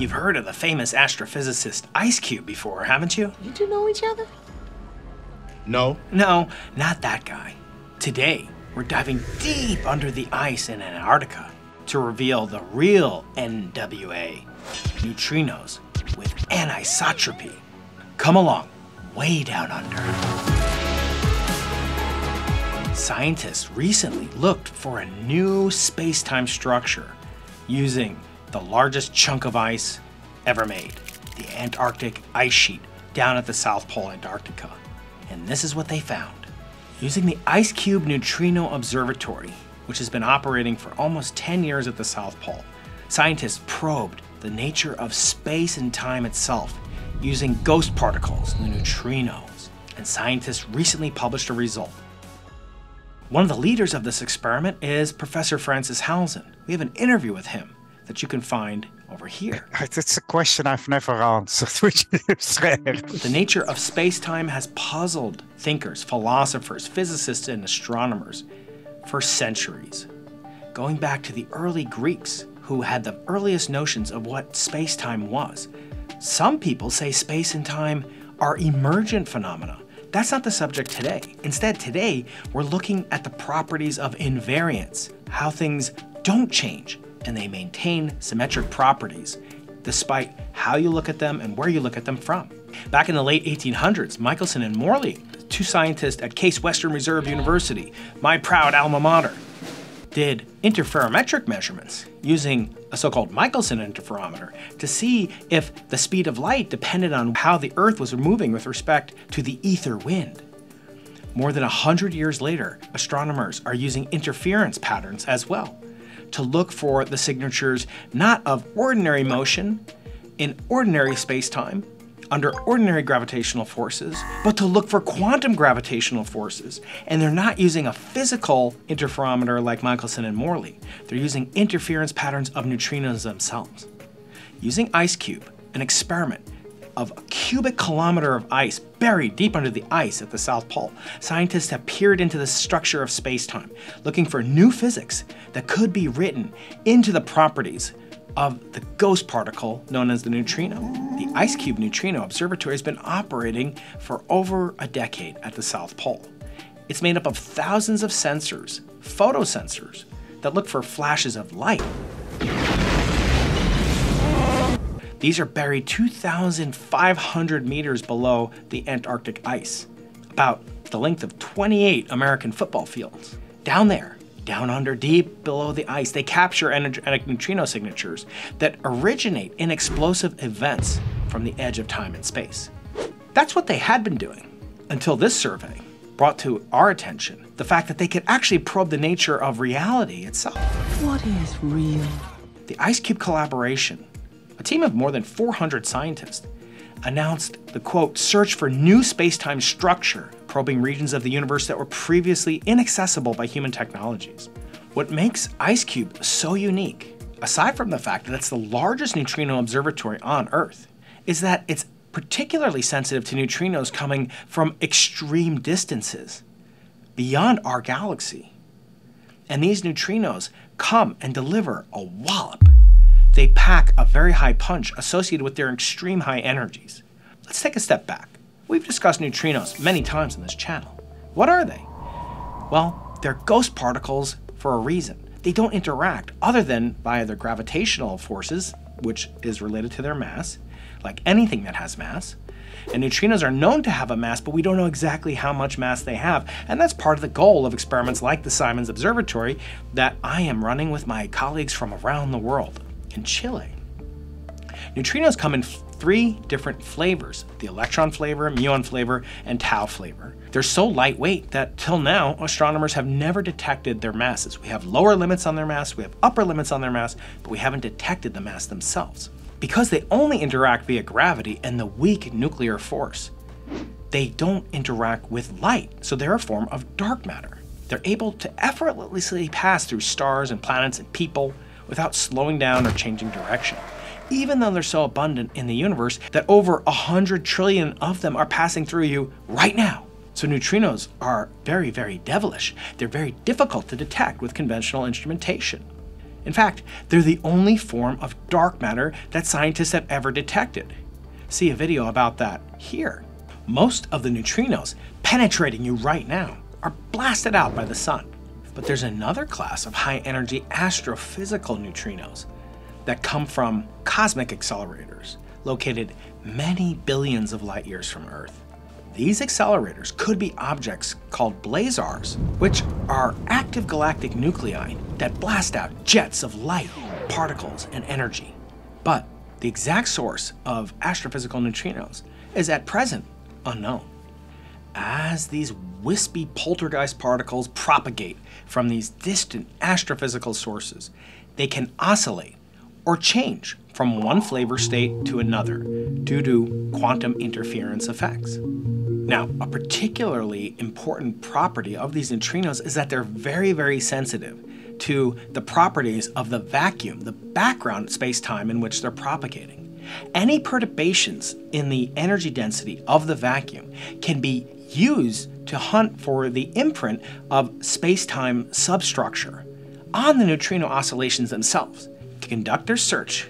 You've heard of the famous astrophysicist IceCube before, haven't you? You two know each other? No. No, not that guy. Today, we're diving deep under the ice in Antarctica to reveal the real NWA, neutrinos with anisotropy. Come along, way down under. Scientists recently looked for a new space-time structure using the largest chunk of ice ever made, the Antarctic ice sheet down at the South Pole, Antarctica. And this is what they found. Using the IceCube Neutrino Observatory, which has been operating for almost 10 years at the South Pole, scientists probed the nature of space and time itself using ghost particles, the neutrinos, and scientists recently published a result. One of the leaders of this experiment is Professor Francis Halzen. We have an interview with him that you can find over here. It's a question I've never answered, which is rare. The nature of space-time has puzzled thinkers, philosophers, physicists, and astronomers for centuries, going back to the early Greeks who had the earliest notions of what space-time was. Some people say space and time are emergent phenomena. That's not the subject today. Instead, today, we're looking at the properties of invariance, how things don't change, and they maintain symmetric properties, despite how you look at them and where you look at them from. Back in the late 1800s, Michelson and Morley, two scientists at Case Western Reserve University, my proud alma mater, did interferometric measurements using a so-called Michelson interferometer to see if the speed of light depended on how the Earth was moving with respect to the ether wind. More than 100 years later, astronomers are using interference patterns as well, to look for the signatures not of ordinary motion in ordinary space-time under ordinary gravitational forces, but to look for quantum gravitational forces. And they're not using a physical interferometer like Michelson and Morley. They're using interference patterns of neutrinos themselves. Using IceCube, an experiment of a cubic kilometer of ice buried deep under the ice at the South Pole, scientists have peered into the structure of space-time, looking for new physics that could be written into the properties of the ghost particle known as the neutrino. The IceCube Neutrino Observatory has been operating for over a decade at the South Pole. It's made up of thousands of sensors, photosensors, that look for flashes of light. These are buried 2,500 meters below the Antarctic ice, about the length of 28 American football fields. Down there, down under, deep below the ice, they capture energetic neutrino signatures that originate in explosive events from the edge of time and space. That's what they had been doing until this survey brought to our attention the fact that they could actually probe the nature of reality itself. What is real? The IceCube Collaboration, a team of more than 400 scientists, announced the, quote, search for new space-time structure, probing regions of the universe that were previously inaccessible by human technologies. What makes IceCube so unique, aside from the fact that it's the largest neutrino observatory on Earth, is that it's particularly sensitive to neutrinos coming from extreme distances beyond our galaxy. And these neutrinos come and deliver a wallop. They pack a very high punch associated with their extreme high energies. Let's take a step back. We've discussed neutrinos many times on this channel. What are they? Well, they're ghost particles for a reason. They don't interact other than via their gravitational forces, which is related to their mass, like anything that has mass. And neutrinos are known to have a mass, but we don't know exactly how much mass they have. And that's part of the goal of experiments like the Simons Observatory that I am running with my colleagues from around the world. In Chile. Neutrinos come in three different flavors: the electron flavor, muon flavor, and tau flavor. They're so lightweight that till now, astronomers have never detected their masses. We have lower limits on their mass, we have upper limits on their mass, but we haven't detected the mass themselves. Because they only interact via gravity and the weak nuclear force, they don't interact with light, so they're a form of dark matter. They're able to effortlessly pass through stars and planets and people, without slowing down or changing direction, even though they're so abundant in the universe that over 100 trillion of them are passing through you right now. So neutrinos are very, very devilish. They're very difficult to detect with conventional instrumentation. In fact, they're the only form of dark matter that scientists have ever detected. See a video about that here. Most of the neutrinos penetrating you right now are blasted out by the sun. But there's another class of high-energy astrophysical neutrinos that come from cosmic accelerators located many billions of light years from Earth. These accelerators could be objects called blazars, which are active galactic nuclei that blast out jets of light, particles, and energy. But the exact source of astrophysical neutrinos is at present unknown. As these wispy poltergeist particles propagate from these distant astrophysical sources, they can oscillate or change from one flavor state to another due to quantum interference effects. Now, a particularly important property of these neutrinos is that they're very, very sensitive to the properties of the vacuum, the background space-time in which they're propagating. Any perturbations in the energy density of the vacuum can be used to hunt for the imprint of space-time substructure on the neutrino oscillations themselves. To conduct their search,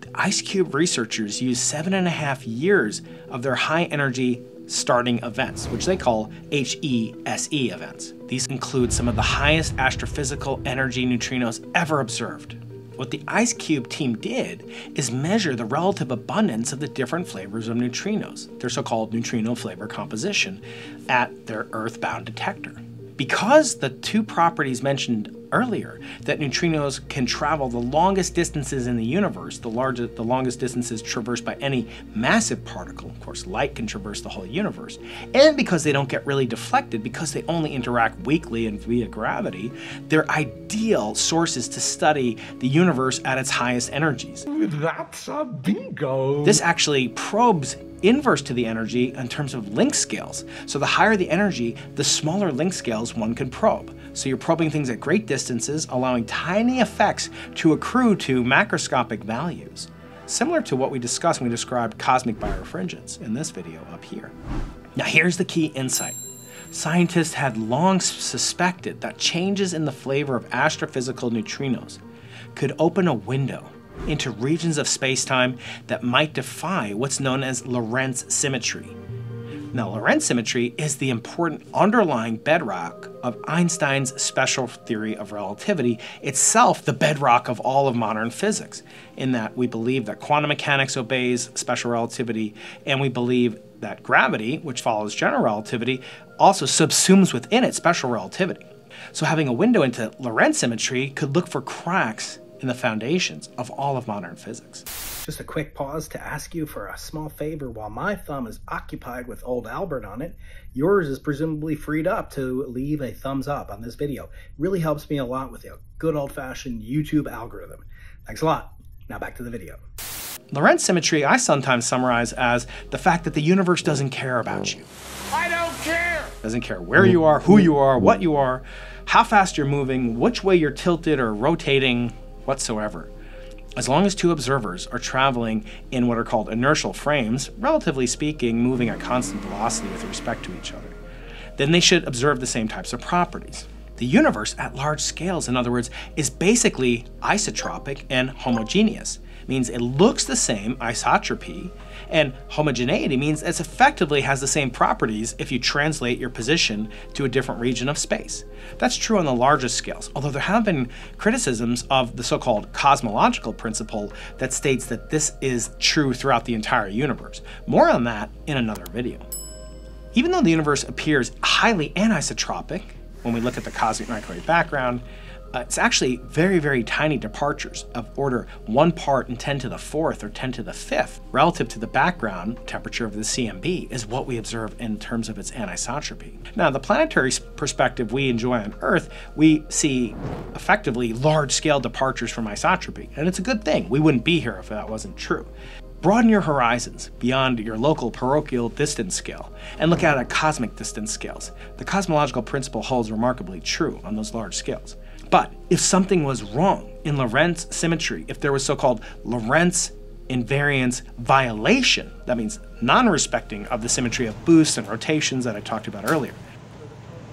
the IceCube researchers used 7.5 years of their high-energy starting events, which they call HESE events. These include some of the highest astrophysical energy neutrinos ever observed. What the IceCube team did is measure the relative abundance of the different flavors of neutrinos, their so-called neutrino flavor composition, at their Earth-bound detector. Because the two properties mentioned earlier, that neutrinos can travel the longest distances in the universe, the longest distances traversed by any massive particle, of course light can traverse the whole universe, and because they don't get really deflected because they only interact weakly and via gravity, they're ideal sources to study the universe at its highest energies. That's a bingo! This actually probes inverse to the energy in terms of length scales. So the higher the energy, the smaller length scales one can probe. So you're probing things at great distances, allowing tiny effects to accrue to macroscopic values, similar to what we discussed when we described cosmic birefringence in this video up here. Now here's the key insight. Scientists had long suspected that changes in the flavor of astrophysical neutrinos could open a window into regions of space-time that might defy what's known as Lorentz symmetry. Now, Lorentz symmetry is the important underlying bedrock of Einstein's special theory of relativity, itself the bedrock of all of modern physics, in that we believe that quantum mechanics obeys special relativity, and we believe that gravity, which follows general relativity, also subsumes within it special relativity. So having a window into Lorentz symmetry could look for cracks in the foundations of all of modern physics. Just a quick pause to ask you for a small favor. While my thumb is occupied with old Albert on it, yours is presumably freed up to leave a thumbs up on this video. It really helps me a lot with a good old-fashioned YouTube algorithm. Thanks a lot. Now back to the video. Lorentz symmetry I sometimes summarize as the fact that the universe doesn't care about you. I don't care! Doesn't care where you are, who you are, what you are, how fast you're moving, which way you're tilted or rotating, whatsoever. As long as two observers are traveling in what are called inertial frames, relatively speaking, moving at constant velocity with respect to each other, then they should observe the same types of properties. The universe at large scales, in other words, is basically isotropic and homogeneous. It means it looks the same, isotropy, and homogeneity means it effectively has the same properties if you translate your position to a different region of space. That's true on the largest scales, although there have been criticisms of the so-called cosmological principle that states that this is true throughout the entire universe. More on that in another video. Even though the universe appears highly anisotropic, when we look at the cosmic microwave background, it's actually very, very tiny departures of order 1 part in 10⁴ or 10⁵ relative to the background temperature of the CMB is what we observe in terms of its anisotropy. Now, the planetary perspective we enjoy on Earth, we see effectively large-scale departures from isotropy, and it's a good thing. We wouldn't be here if that wasn't true. Broaden your horizons beyond your local parochial distance scale and look out at cosmic distance scales. The cosmological principle holds remarkably true on those large scales. But if something was wrong in Lorentz symmetry, if there was so-called Lorentz invariance violation, that means non-respecting of the symmetry of boosts and rotations that I talked about earlier.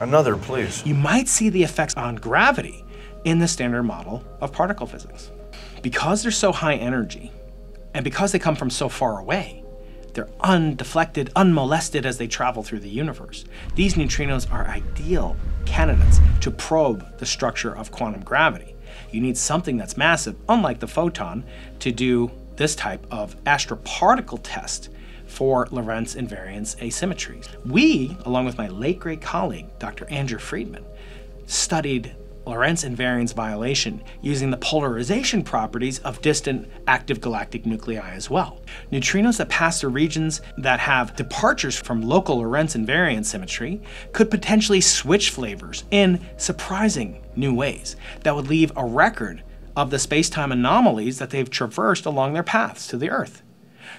Another, please. You might see the effects on gravity in the Standard Model of particle physics. Because they're so high energy, and because they come from so far away, they're undeflected, unmolested as they travel through the universe. These neutrinos are ideal candidates to probe the structure of quantum gravity. You need something that's massive, unlike the photon, to do this type of astroparticle test for Lorentz invariance asymmetries. We, along with my late great colleague, Dr. Andrew Friedman, studied Lorentz invariance violation using the polarization properties of distant active galactic nuclei as well. Neutrinos that pass through regions that have departures from local Lorentz invariance symmetry could potentially switch flavors in surprising new ways that would leave a record of the space-time anomalies that they've traversed along their paths to the Earth.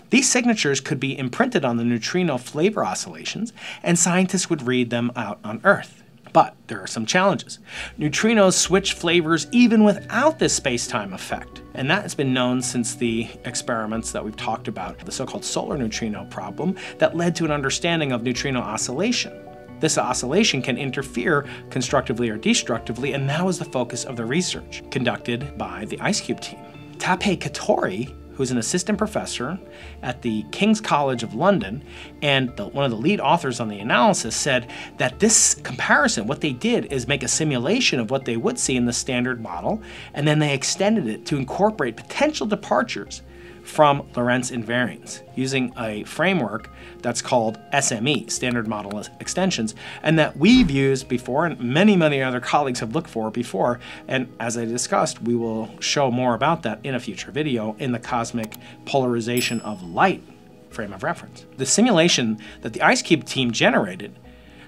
These signatures could be imprinted on the neutrino flavor oscillations, and scientists would read them out on Earth. But there are some challenges. Neutrinos switch flavors even without this space-time effect. And that has been known since the experiments that we've talked about, the so-called solar neutrino problem that led to an understanding of neutrino oscillation. This oscillation can interfere constructively or destructively, and that was the focus of the research conducted by the IceCube team. Tapei Katori, who's an assistant professor at the King's College of London, and one of the lead authors on the analysis, said that this comparison, what they did is make a simulation of what they would see in the Standard Model, and then they extended it to incorporate potential departures from Lorentz invariance using a framework that's called SME, Standard Model Extensions, and that we've used before and many, many other colleagues have looked for before. And as I discussed, we will show more about that in a future video in the cosmic polarization of light frame of reference. The simulation that the IceCube team generated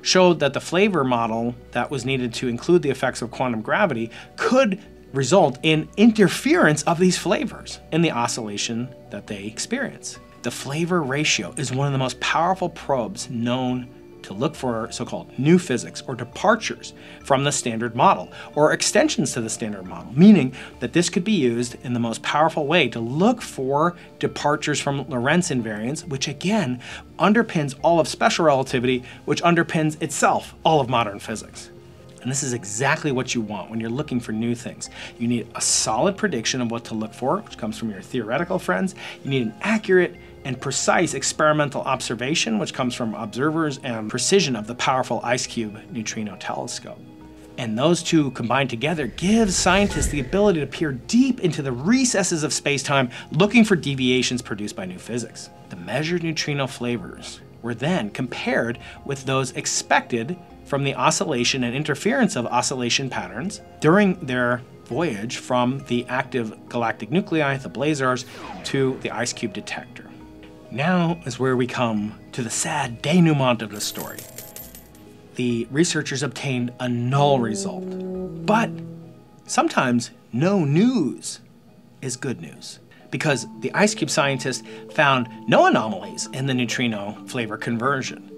showed that the flavor model that was needed to include the effects of quantum gravity could result in interference of these flavors in the oscillation that they experience. The flavor ratio is one of the most powerful probes known to look for so-called new physics or departures from the Standard Model or extensions to the Standard Model, meaning that this could be used in the most powerful way to look for departures from Lorentz invariance, which again underpins all of special relativity, which underpins itself all of modern physics. And this is exactly what you want when you're looking for new things. You need a solid prediction of what to look for, which comes from your theoretical friends. You need an accurate and precise experimental observation, which comes from observers and precision of the powerful IceCube Neutrino Telescope. And those two combined together give scientists the ability to peer deep into the recesses of space-time, looking for deviations produced by new physics. The measured neutrino flavors were then compared with those expected from the oscillation and interference of oscillation patterns during their voyage from the active galactic nuclei, the blazars, to the IceCube detector. Now is where we come to the sad denouement of the story. The researchers obtained a null result, but sometimes no news is good news, because the IceCube scientists found no anomalies in the neutrino flavor conversion.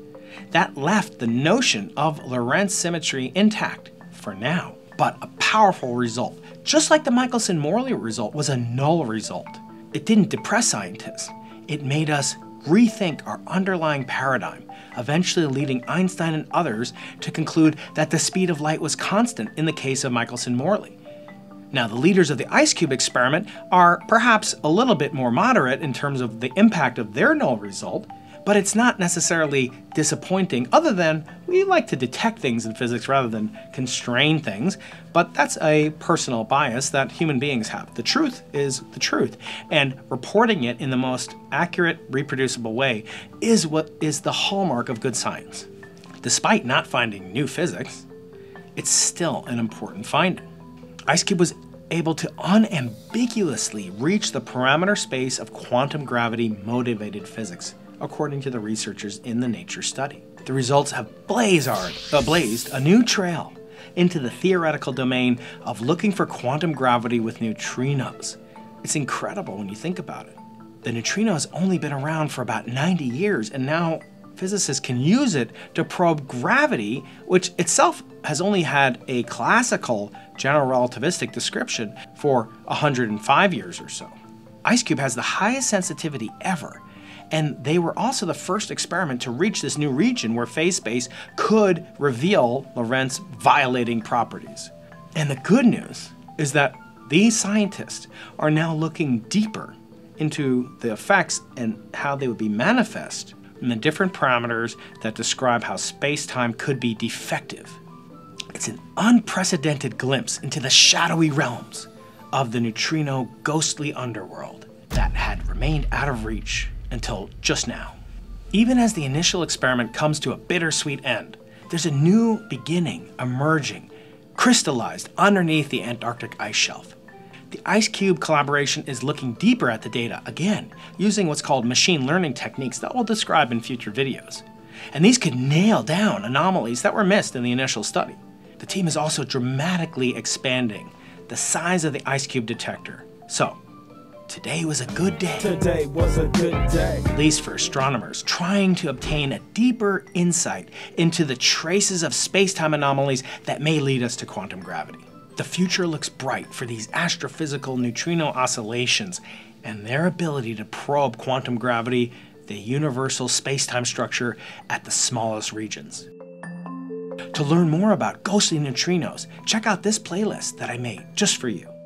That left the notion of Lorentz symmetry intact for now, but a powerful result. Just like the Michelson-Morley result was a null result. It didn't depress scientists. It made us rethink our underlying paradigm, eventually leading Einstein and others to conclude that the speed of light was constant in the case of Michelson-Morley. Now, the leaders of the IceCube experiment are perhaps a little bit more moderate in terms of the impact of their null result, but it's not necessarily disappointing, other than we like to detect things in physics rather than constrain things, but that's a personal bias that human beings have. The truth is the truth, and reporting it in the most accurate, reproducible way is what is the hallmark of good science. Despite not finding new physics, it's still an important finding. IceCube was able to unambiguously reach the parameter space of quantum gravity-motivated physics, according to the researchers in the Nature study. The results have blazed a new trail into the theoretical domain of looking for quantum gravity with neutrinos. It's incredible when you think about it. The neutrino has only been around for about 90 years, and now physicists can use it to probe gravity, which itself has only had a classical general relativistic description for 105 years or so. IceCube has the highest sensitivity ever, and they were also the first experiment to reach this new region where phase space could reveal Lorentz violating properties. And the good news is that these scientists are now looking deeper into the effects and how they would be manifest in the different parameters that describe how space-time could be defective. It's an unprecedented glimpse into the shadowy realms of the neutrino ghostly underworld that had remained out of reach until just now. Even as the initial experiment comes to a bittersweet end, there's a new beginning emerging, crystallized underneath the Antarctic ice shelf. The IceCube collaboration is looking deeper at the data, again, using what's called machine learning techniques that we'll describe in future videos. And these could nail down anomalies that were missed in the initial study. The team is also dramatically expanding the size of the IceCube detector. So, today was a good day. Today was a good day. At least for astronomers trying to obtain a deeper insight into the traces of space-time anomalies that may lead us to quantum gravity. The future looks bright for these astrophysical neutrino oscillations and their ability to probe quantum gravity, the universal space-time structure, at the smallest regions. To learn more about ghostly neutrinos, check out this playlist that I made just for you.